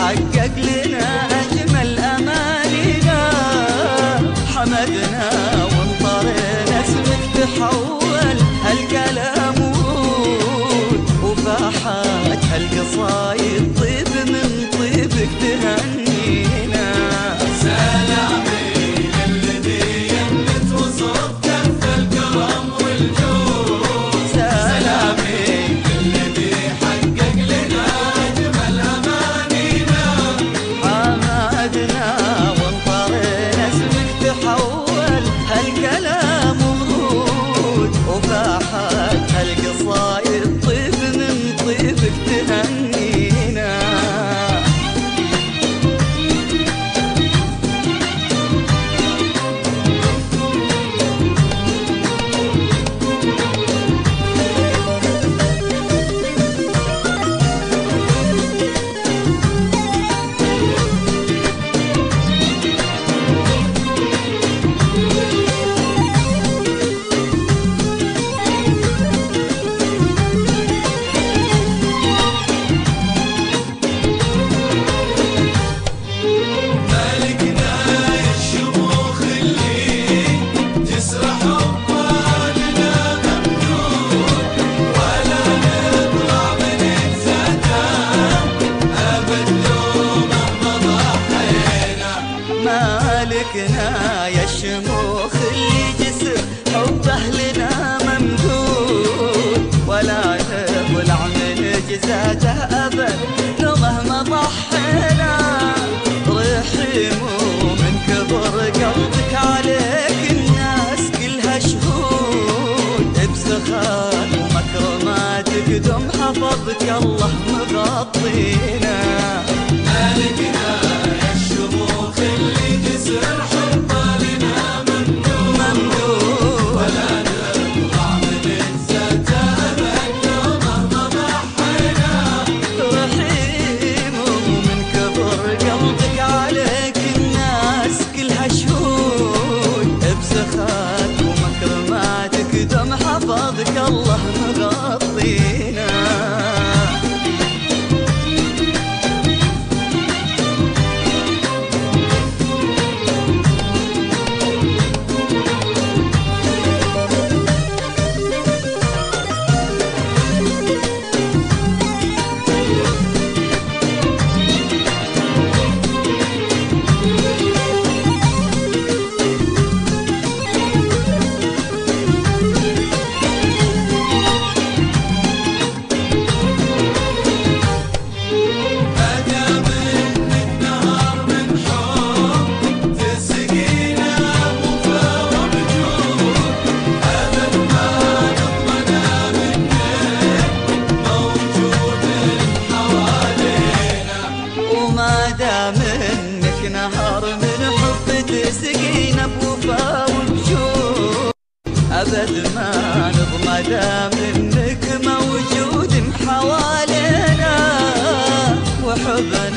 حقق لنا أجمل أمانينا، حمدنا وانطرينا اسمك تحول هالكلام ورود، وفاحت هالقصايد طيب من طيبك تهنينا. سلامي للذي يملت وصف كف الكرم والجود، سلامي للذي حقق لنا هالكلام ورود، وفاحت هالقصايد طيب من طيبك تهنينا. مالكنا يا الشموخ اللي جسر حب أهلنا ممدود، ولا تطلع من جزاته أبد لو مهما ضحينا. ريحي مو من كبر قلبك، عليك الناس كلها شهود، بسخاء ومكرماتك دم حفظك الله مغطينا. مالكنا يا الشموخ اللي جسر حبالنا ممدود، ولا نطلع من جزاته أبد لو مهما ضحينا. رحيم ومن كبر قلبك، عليك الناس كلها شهود، بسخاء ومكرماتك دم حفظك الله مغطينا. أبد ما نضمى دام إنك موجود حوالينا، وحبنا